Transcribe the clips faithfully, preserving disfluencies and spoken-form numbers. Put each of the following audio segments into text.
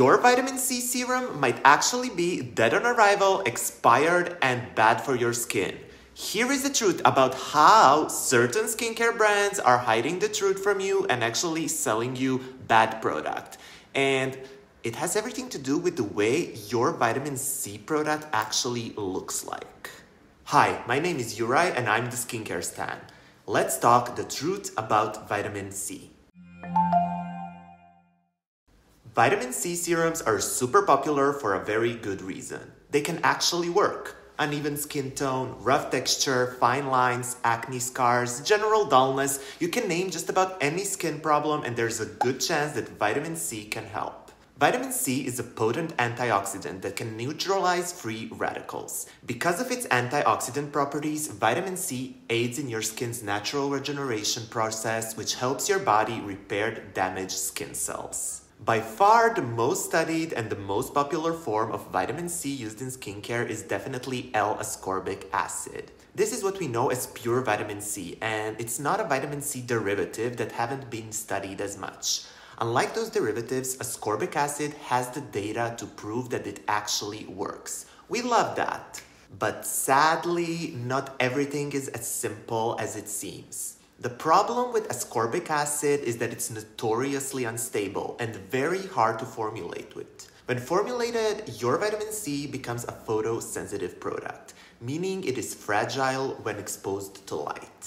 Your vitamin C serum might actually be dead on arrival, expired, and bad for your skin. Here is the truth about how certain skincare brands are hiding the truth from you and actually selling you bad product. And it has everything to do with the way your vitamin C product actually looks like. Hi, my name is Juraj and I'm the skincare stan. Let's talk the truth about vitamin C. Vitamin C serums are super popular for a very good reason. They can actually work. Uneven skin tone, rough texture, fine lines, acne scars, general dullness. You can name just about any skin problem and there's a good chance that vitamin C can help. Vitamin C is a potent antioxidant that can neutralize free radicals. Because of its antioxidant properties, vitamin C aids in your skin's natural regeneration process, which helps your body repair damaged skin cells. By far the most studied and the most popular form of vitamin C used in skincare is definitely L-ascorbic acid. This is what we know as pure vitamin C, and it's not a vitamin C derivative that haven't been studied as much. Unlike those derivatives, ascorbic acid has the data to prove that it actually works. We love that. But sadly, not everything is as simple as it seems. The problem with ascorbic acid is that it's notoriously unstable and very hard to formulate with. When formulated, your vitamin C becomes a photosensitive product, meaning it is fragile when exposed to light.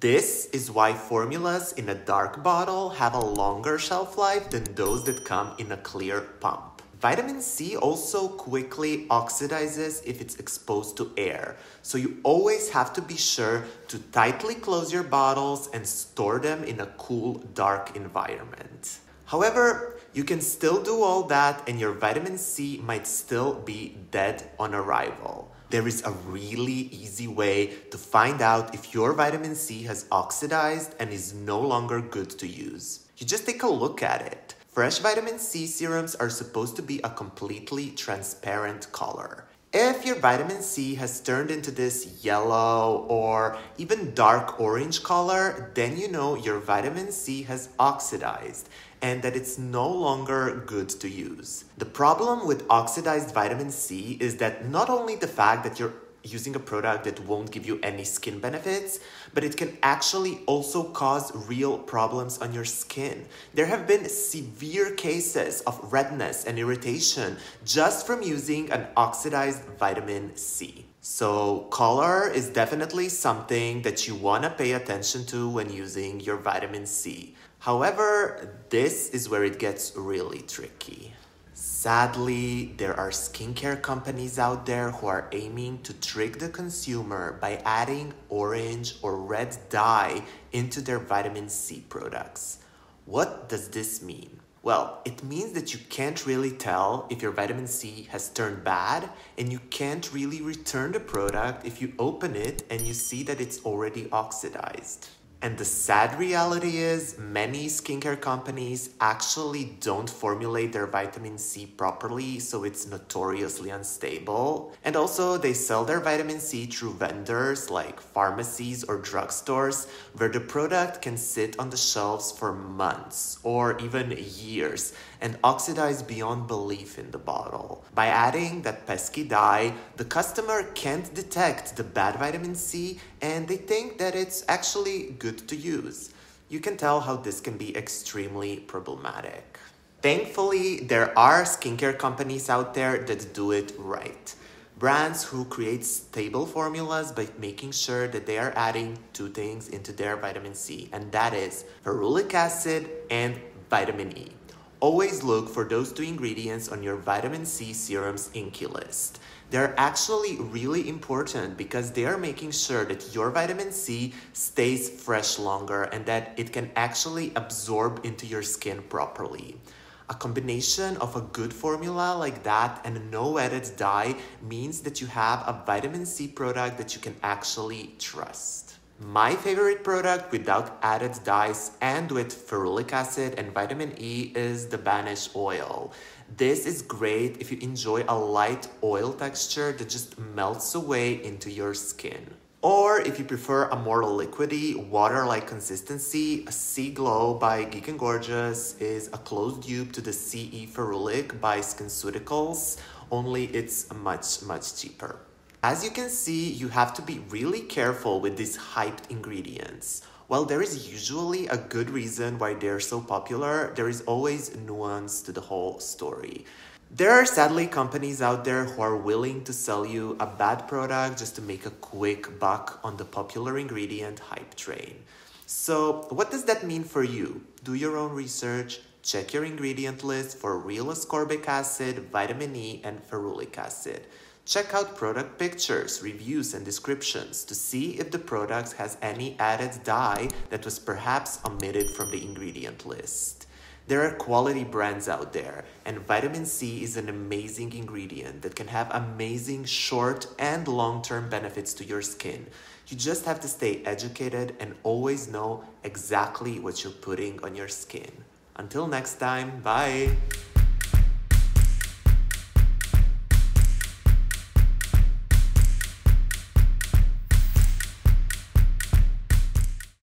This is why formulas in a dark bottle have a longer shelf life than those that come in a clear pump. Vitamin C also quickly oxidizes if it's exposed to air, so you always have to be sure to tightly close your bottles and store them in a cool, dark environment. However, you can still do all that and your vitamin C might still be dead on arrival. There is a really easy way to find out if your vitamin C has oxidized and is no longer good to use. You just take a look at it. Fresh vitamin C serums are supposed to be a completely transparent color. If your vitamin C has turned into this yellow or even dark orange color, then you know your vitamin C has oxidized and that it's no longer good to use. The problem with oxidized vitamin C is that not only the fact that you're using a product that won't give you any skin benefits, but it can actually also cause real problems on your skin. There have been severe cases of redness and irritation just from using an oxidized vitamin C. So color is definitely something that you want to pay attention to when using your vitamin C. However, this is where it gets really tricky. Sadly, there are skincare companies out there who are aiming to trick the consumer by adding orange or red dye into their vitamin C products. What does this mean? Well, it means that you can't really tell if your vitamin C has turned bad, and you can't really return the product if you open it and you see that it's already oxidized. And the sad reality is many skincare companies actually don't formulate their vitamin C properly, so it's notoriously unstable. And also they sell their vitamin C through vendors like pharmacies or drugstores where the product can sit on the shelves for months or even years and oxidize beyond belief in the bottle. By adding that pesky dye, the customer can't detect the bad vitamin C and they think that it's actually good to use. You can tell how this can be extremely problematic. Thankfully, there are skincare companies out there that do it right. Brands who create stable formulas by making sure that they are adding two things into their vitamin C, and that is ferulic acid and vitamin E. Always look for those two ingredients on your vitamin C serum's Inky list. They're actually really important because they are making sure that your vitamin C stays fresh longer and that it can actually absorb into your skin properly. A combination of a good formula like that and no added dye means that you have a vitamin C product that you can actually trust. My favorite product without added dyes and with ferulic acid and vitamin E is the Banish Oil. This is great if you enjoy a light oil texture that just melts away into your skin. Or if you prefer a more liquidy, water-like consistency, C-Glow by Geek and Gorgeous is a close dupe to the C E Ferulic by SkinCeuticals, only it's much, much cheaper. As you can see, you have to be really careful with these hyped ingredients. While there is usually a good reason why they're so popular, there is always nuance to the whole story. There are sadly companies out there who are willing to sell you a bad product just to make a quick buck on the popular ingredient hype train. So what does that mean for you? Do your own research, check your ingredient list for real ascorbic acid, vitamin E, and ferulic acid. Check out product pictures, reviews, and descriptions to see if the product has any added dye that was perhaps omitted from the ingredient list. There are quality brands out there, and vitamin C is an amazing ingredient that can have amazing short and long-term benefits to your skin. You just have to stay educated and always know exactly what you're putting on your skin. Until next time, bye!